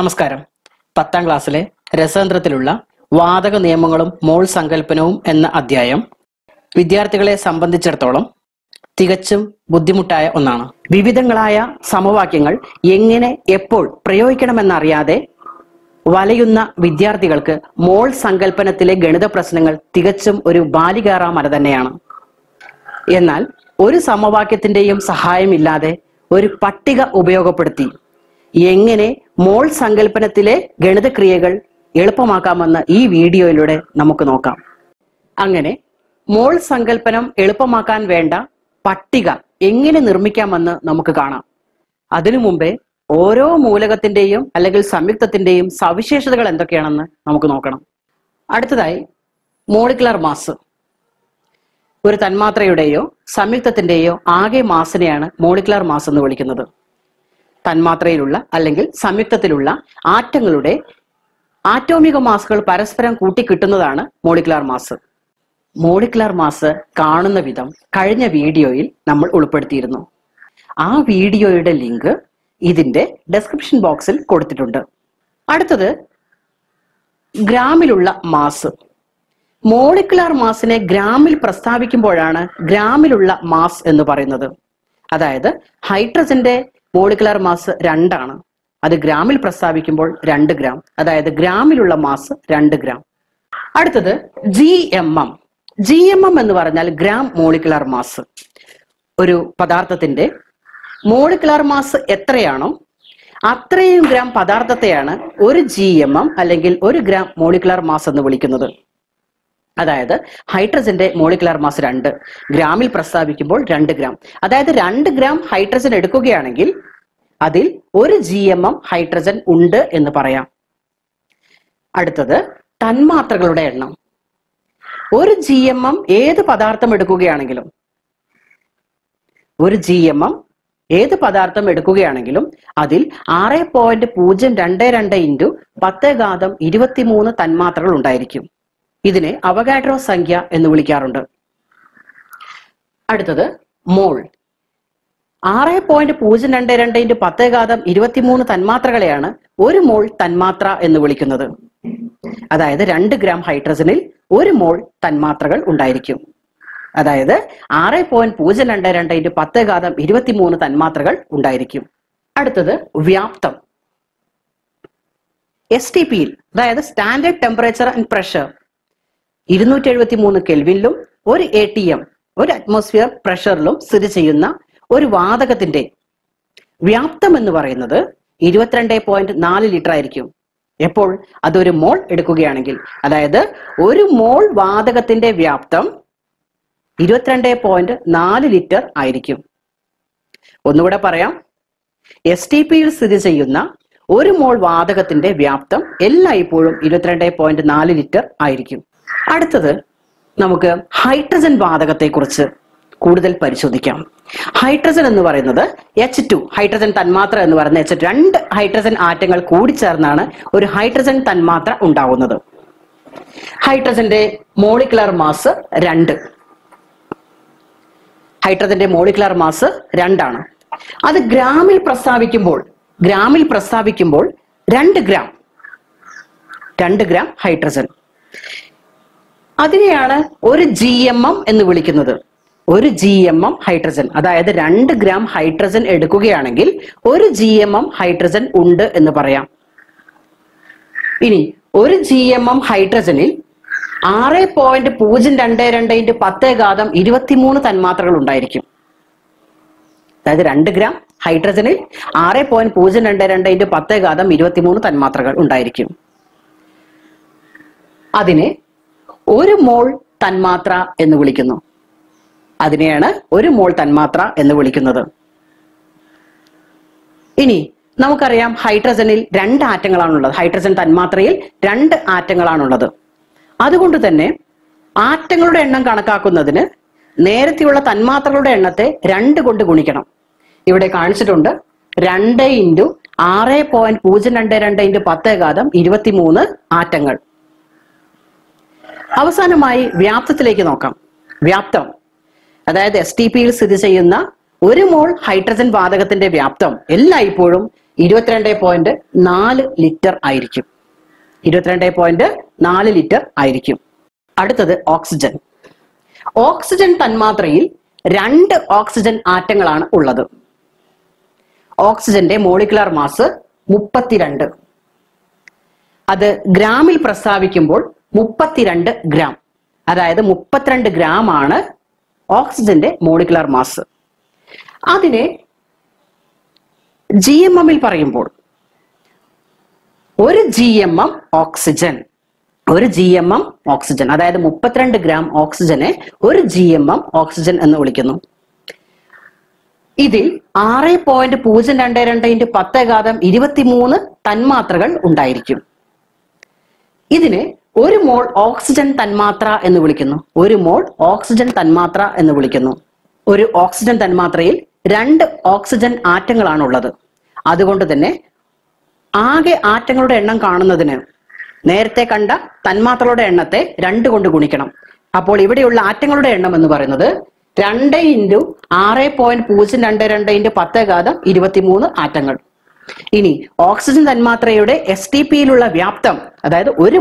നമസ്കാരം. 10ാം ക്ലാസ്സിലെ രസതന്ത്രത്തിലുള്ള വാതക നിയമങ്ങളും മോൾ സങ്കല്പനവും എന്ന അധ്യായം വിദ്യാർത്ഥികളെ സംബന്ധിച്ചിടത്തോളം തികച്ചും ബുദ്ധിമുട്ടായ ഒന്നാണ്. വിവിധങ്ങളായ സമവാക്യങ്ങൾ എങ്ങനെ എപ്പോൾ പ്രയോഗിക്കണമെന്നറിയാതെ വലയുന്ന വിദ്യാർത്ഥികൾക്ക് മോൾ സങ്കല്പനത്തിലെ ഗണിത പ്രശ്നങ്ങൾ തികച്ചും ഒരു ബാലികാറാ മല തന്നെയാണ്. എന്നാൽ ഒരു സമവാക്യത്തിൻ്റെയും സഹായമില്ലാതെ ഒരു പട്ടിക ഉപയോഗപ്പെടുത്തി എങ്ങനെ മോൾ സങ്കല്പനത്തിലെ ഗണിതക്രിയകൾ എളുപ്പമാക്കാമെന്ന് ഈ വീഡിയോയിലൂടെ നമുക്ക് നോക്കാം. അങ്ങനെ മോൾ സങ്കല്പനം എളുപ്പമാക്കാൻ വേണ്ട പട്ടിക എങ്ങനെ നിർമ്മിക്കാമെന്ന് നമുക്ക് കാണാം. അതിനു മുമ്പേ ഓരോ മൂലകത്തിൻ്റെയും അല്ലെങ്കിൽ സംയുക്തത്തിൻ്റെയും സവിശേഷതകൾ എന്തൊക്കെയാണെന്ന് നമുക്ക് നോക്കണം. അടുത്തതായി മോളിക്കുലർ മാസ്. ഒരു തന്മാത്രയുടെയോ സംയുക്തത്തിൻ്റെയോ ആകെ മാസിനെയാണ് മോളിക്കുലർ മാസ് എന്ന് വിളിക്കുന്നത്. തന്മാത്രയിലുള്ള അല്ലെങ്കിൽ സംയുക്തത്തിലുള്ള ആറ്റങ്ങളുടെ ആറ്റോമിക മാസുകൾ പരസ്പരം കൂട്ടിക്കിട്ടുന്നതാണ് മോളിക്കുലാർ മാസ്. മോളിക്കുലാർ മാസ് കാണുന്ന വിധം കഴിഞ്ഞ വീഡിയോയിൽ നമ്മൾ ഉൾപ്പെടുത്തിയിരുന്നു. ആ വീഡിയോയുടെ ലിങ്ക് ഇതിൻ്റെ ഡെസ്ക്രിപ്ഷൻ ബോക്സിൽ കൊടുത്തിട്ടുണ്ട്. അടുത്തത് ഗ്രാമിലുള്ള മാസ്. മോളിക്കുലാർ മാസിനെ ഗ്രാമിൽ പ്രസ്താവിക്കുമ്പോഴാണ് ഗ്രാമിലുള്ള മാസ് എന്ന് പറയുന്നത്. അതായത് ഹൈഡ്രജന്റെ മോളിക്കുലാർ മാസ് 2 ആണ്. അത് ഗ്രാമിൽ പ്രസ്താവിക്കുമ്പോൾ 2 ഗ്രാം, അതായത് ഗ്രാമിലുള്ള മാസ് 2 ഗ്രാം. അടുത്തത് ജി എം എം എന്ന് പറഞ്ഞാൽ ഗ്രാം മോളിക്കുലാർ മാസ്. ഒരു പദാർത്ഥത്തിന്റെ മോളിക്കുലാർ മാസ് എത്രയാണോ അത്രയും ഗ്രാം പദാർത്ഥത്തെയാണ് ഒരു GMM അല്ലെങ്കിൽ ഒരു ഗ്രാം മോളിക്കുലാർ മാസ് എന്ന് വിളിക്കുന്നത്. അതായത് ഹൈഡ്രജന്റെ മോളിക്കുലാർ മാസ് 2, ഗ്രാമിൽ പ്രസ്താവിക്കുമ്പോൾ 2 ഗ്രാം, അതായത് 2 ഗ്രാം ഹൈഡ്രജൻ എടുക്കുകയാണെങ്കിൽ അതിൽ 1 GMM ഹൈഡ്രജൻ ഉണ്ട് എന്ന് പറയാം. അടുത്തത് തന്മാത്രകളുടെ എണ്ണം. 1 GMM ഏത് പദാർത്ഥം എടുക്കുകയാണെങ്കിലും അതിൽ 6.022 ഇൻറ്റു 10⁻³ തന്മാത്രകൾ ഉണ്ടായിരിക്കും. ഇതിനെ അവഗാഡ്രോ സംഖ്യ എന്ന് വിളിക്കാറുണ്ട്. അടുത്തത് മോൾ. 6.022 ഇൻറ്റു 10⁻³ തന്മാത്രകളെയാണ് ഒരു മോൾ തന്മാത്ര എന്ന് വിളിക്കുന്നത്. അതായത് 2 ഗ്രാം ഹൈഡ്രജനിൽ 1 മോൾ തന്മാത്രകൾ ഉണ്ടായിരിക്കും. അതായത് 6.022 ഇൻറ്റു 10⁻³ തന്മാത്രകൾ ഉണ്ടായിരിക്കും. അടുത്തത് വ്യാപ്തം. STPയിൽ, അതായത് സ്റ്റാൻഡേർഡ് ടെമ്പറേച്ചർ ആൻഡ് പ്രഷർ, 273 കെൽവിനിലും 1 ATM, 1 അറ്റ്മോസ്ഫിയർ പ്രഷറിലും സ്ഥിതി ചെയ്യുന്ന ഒരു വാതകത്തിന്റെ വ്യാപ്തം എന്ന് പറയുന്നത് 22.4 ലിറ്റർ ആയിരിക്കും എപ്പോൾ അതൊരു മോൾ എടുക്കുകയാണെങ്കിൽ. അതായത് 1 മോൾ വാതകത്തിന്റെ വ്യാപ്തം 22.4 ലിറ്റർ ആയിരിക്കും. ഒന്നുകൂടെ പറയാം, STPയിൽ സ്ഥിതി ചെയ്യുന്ന 1 മോൾ വാതകത്തിന്റെ വ്യാപ്തം എല്ലായ്പ്പോഴും 22.4 ലിറ്റർ ആയിരിക്കും. അടുത്തത് നമുക്ക് ഹൈഡ്രജൻ വാതകത്തെക്കുറിച്ച് കൂടുതൽ പരിശോധിക്കാം. ഹൈഡ്രജൻ എന്ന് പറയുന്നത് H2, ഹൈഡ്രജൻ തന്മാത്ര എന്ന് പറയുന്ന H2, 2 ഹൈഡ്രജൻ ആറ്റങ്ങൾ കൂടിച്ചേർന്നാണ് ഒരു ഹൈഡ്രജൻ തന്മാത്ര ഉണ്ടാവുന്നത്. ഹൈഡ്രജന്റെ മോളിക്കുലാർ മാസ് 2. ഹൈഡ്രജന്റെ മോളിക്കുലാർ മാസ് 2 ആണ്. അത് ഗ്രാമിൽ പ്രസ്താവിക്കുമ്പോൾ 2 ഗ്രാം ഹൈഡ്രജൻ, അതിനെയാണ് ഒരു GMM എന്ന് വിളിക്കുന്നത്. 1 GMM ഹൈഡ്രജൻ, അതായത് 2 ഗ്രാം ഹൈഡ്രജൻ എടുക്കുകയാണെങ്കിൽ 1 GMM ഹൈഡ്രജൻ ഉണ്ട് എന്ന് പറയാം. ഇനി 1 GMM ഹൈഡ്രജനിൽ 6.022 ഇൻറ്റു 10⁻³ തന്മാത്രകൾ ഉണ്ടായിരിക്കും. അതായത് 2 ഗ്രാം ഹൈഡ്രജനിൽ 6.022 ഇൻറ്റു 10⁻³ തന്മാത്രകൾ ഉണ്ടായിരിക്കും. അതിനെ 1 മോൾ തന്മാത്ര എന്ന് വിളിക്കുന്നു. അതിനെയാണ് 1 മോൾ തന്മാത്ര എന്ന് വിളിക്കുന്നത്. ഇനി നമുക്കറിയാം ഹൈഡ്രജനിൽ 2 ആറ്റങ്ങളാണുള്ളത്. ഹൈഡ്രജൻ തന്മാത്രയിൽ 2 ആറ്റങ്ങളാണുള്ളത്. അതുകൊണ്ട് തന്നെ ആറ്റങ്ങളുടെ എണ്ണം കണക്കാക്കുന്നതിന് നേരത്തെയുള്ള തന്മാത്രകളുടെ എണ്ണത്തെ 2 കൊണ്ട് ഗുണിക്കണം. ഇവിടെ കാണിച്ചിട്ടുണ്ട് 2 × 6.022 ഇൻറ്റു 10⁻³ ആറ്റങ്ങൾ. അവസാനമായി വ്യാപ്തത്തിലേക്ക് നോക്കാം. വ്യാപ്തം, അതായത് STPയിൽ സ്ഥിതി ചെയ്യുന്ന 1 മോൾ ഹൈഡ്രജൻ വാതകത്തിന്റെ വ്യാപ്തം എല്ലായ്പ്പോഴും 22.4 liter ആയിരിക്കും. 22.4 liter ആയിരിക്കും. അടുത്തത് ഓക്സിജൻ. ഓക്സിജൻ തന്മാത്രയിൽ 2 ഓക്സിജൻ ആറ്റങ്ങളാണ് ഉള്ളത്. ഓക്സിജന്റെ മോളിക്കുലർ മാസ് 32. അത് ഗ്രാമിൽ പ്രസ്താവിക്കുമ്പോൾ 32 gram, അതായത് 32 gram ആണ് ഓക്സിജന്റെ മോളിക്കുലർ മാസ്. അതിനെ ജി എം എമ്മിൽ പറയുമ്പോൾ 1 GMM ഓക്സിജൻ, 1 GMM ഓക്സിജൻ, അതായത് 32 gram ഓക്സിജനെ 1 GMM ഓക്സിജൻ എന്ന് വിളിക്കുന്നു. ഇതിൽ 6.022×10⁻³ തന്മാത്രകൾ ഉണ്ടായിരിക്കും. ഇതിനെ 1 mol ഓക്സിജൻ തന്മാത്ര എന്ന് വിളിക്കുന്നു. 1 mol ഓക്സിജൻ തന്മാത്ര എന്ന് വിളിക്കുന്നു. ഒരു ഓക്സിജൻ തന്മാത്രയിൽ 2 ഓക്സിജൻ ആറ്റങ്ങളാണ് ഉള്ളത്. അതുകൊണ്ട് തന്നെ ആകെ ആറ്റങ്ങളുടെ എണ്ണം കാണുന്നതിന് നേരത്തെ കണ്ട തന്മാത്രകളുടെ എണ്ണത്തെ 2 കൊണ്ട് ഗുണിക്കണം. അപ്പോൾ ഇവിടെയുള്ള ആറ്റങ്ങളുടെ എണ്ണം എന്ന് പറയുന്നത് 2×6.022×10⁻ഇരുപത്തിമൂന്ന് ആറ്റങ്ങൾ. ഇനി ഓക്സിജൻ തന്മാത്രയുടെ STPയിലുള്ള വ്യാപ്തം, അതായത് 1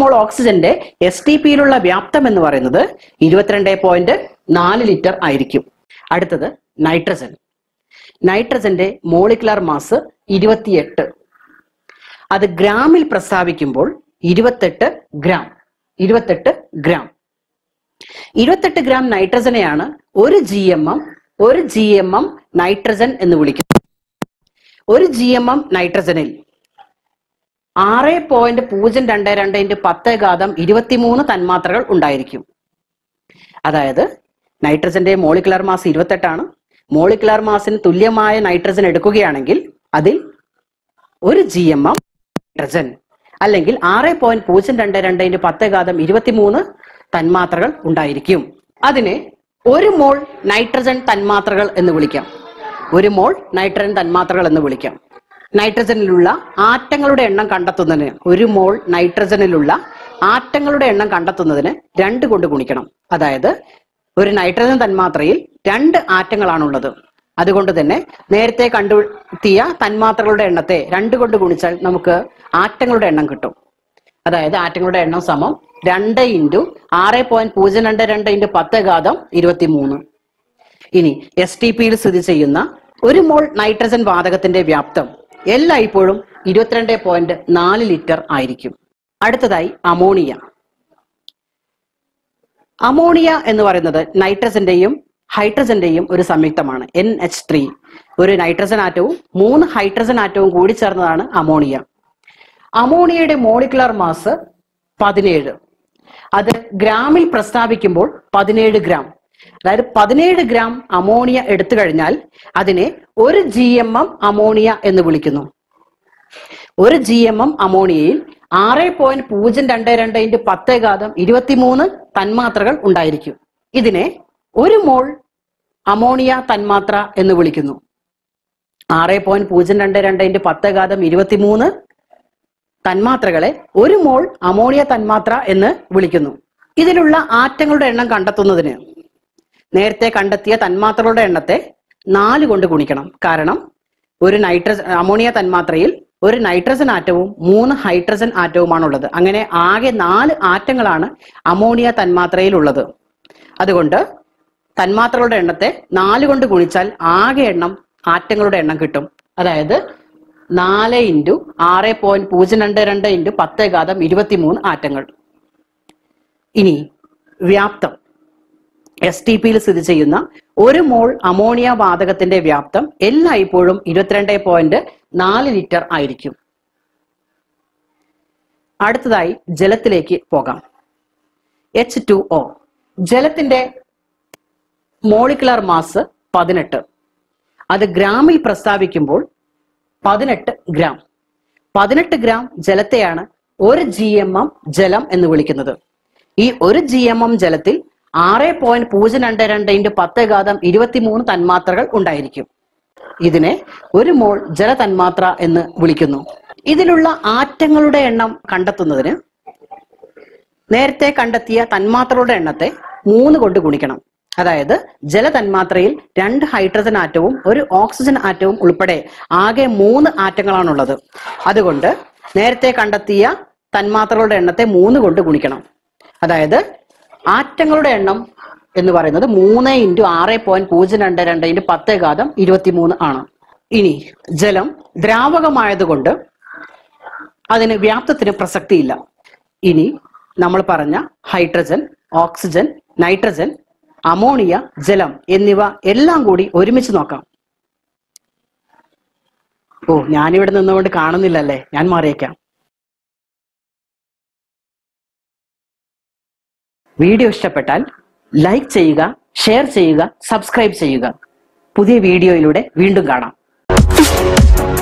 mol ഓക്സിജന്റെ STPയിലുള്ള വ്യാപ്തം എന്ന് പറയുന്നത് 22.4 liter ആയിരിക്കും. അടുത്തത് നൈട്രജൻ. നൈട്രജന്റെ molecular mass 28. അത് ഗ്രാമിൽ പ്രസ്താവിക്കുമ്പോൾ 28 gram, 28 gram. 28 gram നൈട്രജനെയാണ് 1 GMM നൈട്രജൻ എന്ന് വിളിക്കുന്നത്. 1 GMM നൈട്രജനിൽ 6.022×10⁻23 തന്മാത്രകൾ ഉണ്ടായിരിക്കും. അതായത് നൈട്രജന്റെ മോളിക്കുലർ മാസ് 28 ആണ്. മോളിക്കുലർ മാസിന് തുല്യമായ നൈട്രജൻ എടുക്കുകയാണെങ്കിൽ അതിൽ 1 GMM നൈട്രജൻ അല്ലെങ്കിൽ 6.022×10⁻23 തന്മാത്രകൾ ഉണ്ടായിരിക്കും. അതിനെ 1 mol നൈട്രജൻ തന്മാത്രകൾ എന്ന് വിളിക്കാം. 1 mol നൈട്രജൻ തന്മാത്രകൾ എന്ന് വിളിക്കാം. നൈട്രജനിലുള്ള ആറ്റങ്ങളുടെ എണ്ണം കണ്ടെത്തുന്നതിന് 1 mol നൈട്രജനിലുള്ള ആറ്റങ്ങളുടെ എണ്ണം കണ്ടെത്തുന്നതിന് 2 കൊണ്ട് ഗുണിക്കണം. അതായത് ഒരു നൈട്രജൻ തന്മാത്രയിൽ 2 ആറ്റങ്ങളാണുള്ളത്. അതുകൊണ്ട് തന്നെ നേരത്തെ കണ്ടെത്തിയ തന്മാത്രകളുടെ എണ്ണത്തെ 2 കൊണ്ട് ഗുണിച്ചാൽ നമുക്ക് ആറ്റങ്ങളുടെ എണ്ണം കിട്ടും. അതായത് ആറ്റങ്ങളുടെ എണ്ണം സമം 2×6.022×10⁻³. ഇനി STPയിൽ സ്ഥിതി ചെയ്യുന്ന 1 mol നൈട്രജൻ വാതകത്തിന്റെ വ്യാപ്തം എല്ലായ്പ്പോഴും 22.4 liter ആയിരിക്കും. അടുത്തതായി അമോണിയ. അമോണിയ എന്ന് പറയുന്നത് നൈട്രജന്റെയും ഹൈഡ്രജന്റെയും ഒരു സംയുക്തമാണ്. NH3. ഒരു നൈട്രജൻ ആറ്റവും 3 ഹൈഡ്രജൻ ആറ്റവും കൂടി ചേർന്നതാണ് അമോണിയ. അമോണിയയുടെ molecular mass 17. അത് ഗ്രാമിൽ പ്രസ്താവിക്കുമ്പോൾ 17 gram, അതായത് 17 gram അമോണിയ എടുത്തു കഴിഞ്ഞാൽ അതിനെ 1 GMM അമോണിയ എന്ന് വിളിക്കുന്നു. 1 GMM അമോണിയയിൽ 6.022×10⁻23 തന്മാത്രകൾ ഉണ്ടായിരിക്കും. ഇതിനെ 1 mol അമോണിയ തന്മാത്ര എന്ന് വിളിക്കുന്നു. 6.022×10⁻23 തന്മാത്രകളെ 1 mol അമോണിയ തന്മാത്ര എന്ന് വിളിക്കുന്നു. ഇതിലുള്ള ആറ്റങ്ങളുടെ എണ്ണം കണ്ടെത്തുന്നതിന് നേരത്തെ കണ്ടെത്തിയ തന്മാത്രകളുടെ എണ്ണത്തെ 4 കൊണ്ട് ഗുണിക്കണം. കാരണം ഒരു അമോണിയ തന്മാത്രയിൽ ഒരു നൈട്രജൻ ആറ്റവും 3 ഹൈഡ്രജൻ ആറ്റവുമാണുള്ളത്. അങ്ങനെ ആകെ 4 ആറ്റങ്ങളാണ് അമോണിയ തന്മാത്രയിൽ ഉള്ളത്. അതുകൊണ്ട് തന്മാത്രകളുടെ എണ്ണത്തെ 4 കൊണ്ട് ഗുണിച്ചാൽ ആകെ എണ്ണം ആറ്റങ്ങളുടെ എണ്ണം കിട്ടും. അതായത് 4×6.022×10⁻23 ആറ്റങ്ങൾ. ഇനി വ്യാപ്തം. STPയിൽ സ്ഥിതി ചെയ്യുന്ന 1 mol അമോണിയ വാതകത്തിന്റെ വ്യാപ്തം എല്ലായ്പ്പോഴും 22.4 liter ആയിരിക്കും. അടുത്തതായി ജലത്തിലേക്ക് പോകാം. H2O. ജലത്തിന്റെ മോളിക്കുലർ മാസ് 18. അത് ഗ്രാമിൽ പ്രസ്താവിക്കുമ്പോൾ 18 gram. 18 gram ജലത്തെയാണ് 1 GMM ജലം എന്ന് വിളിക്കുന്നത്. ഈ 1 GMM ജലത്തിൽ 6.022×10⁻23 തന്മാത്രകൾ ഉണ്ടായിരിക്കും. ഇതിനെ 1 mol ജലതന്മാത്ര എന്ന് വിളിക്കുന്നു. ഇതിലുള്ള ആറ്റങ്ങളുടെ എണ്ണം കണ്ടെത്തുന്നതിന് നേരത്തെ കണ്ടെത്തിയ തന്മാത്രകളുടെ എണ്ണത്തെ 3 കൊണ്ട് ഗുണിക്കണം. അതായത് ജലതന്മാത്രയിൽ 2 ഹൈഡ്രജൻ ആറ്റവും 1 ഓക്സിജൻ ആറ്റവും ഉൾപ്പെടെ ആകെ 3 ആറ്റങ്ങളാണുള്ളത്. അതുകൊണ്ട് നേരത്തെ കണ്ടെത്തിയ തന്മാത്രകളുടെ എണ്ണത്തെ 3 കൊണ്ട് ഗുണിക്കണം. അതായത് ആറ്റങ്ങളുടെ എണ്ണം എന്ന് പറയുന്നത് 3 × 6.022 × 10⁻¹³ ആണ്. ഇനി ജലം ദ്രാവകമായതുകൊണ്ട് അതിന് വ്യാപ്തത്തിന് പ്രസക്തിയില്ല. ഇനി നമ്മൾ പറഞ്ഞ ഹൈഡ്രജൻ, ഓക്സിജൻ, നൈട്രജൻ, അമോണിയ, ജലം എന്നിവ എല്ലാം കൂടി ഒരുമിച്ച് നോക്കാം. ഓ, ഞാനിവിടെ നിന്നുകൊണ്ട് കാണുന്നില്ലല്ലേ, ഞാൻ മാറിയേക്കാം. വീഡിയോ ഇഷ്ടപ്പെട്ടാൽ ലൈക്ക് ചെയ്യുക, ഷെയർ ചെയ്യുക, സബ്സ്ക്രൈബ് ചെയ്യുക. പുതിയ വീഡിയോയിലൂടെ വീണ്ടും കാണാം.